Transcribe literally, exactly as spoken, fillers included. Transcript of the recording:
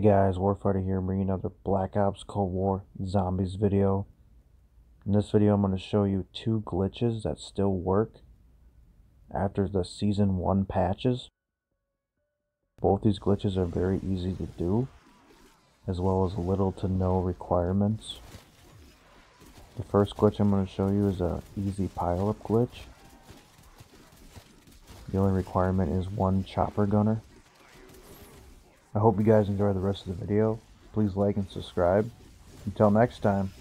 Hey guys, Warfighter here, bringing another Black Ops Cold War Zombies video. In this video I'm going to show you two glitches that still work after the Season one patches. Both these glitches are very easy to do, as well as little to no requirements. The first glitch I'm going to show you is an easy pileup glitch. The only requirement is one chopper gunner. I hope you guys enjoy the rest of the video. Please like and subscribe. Until next time.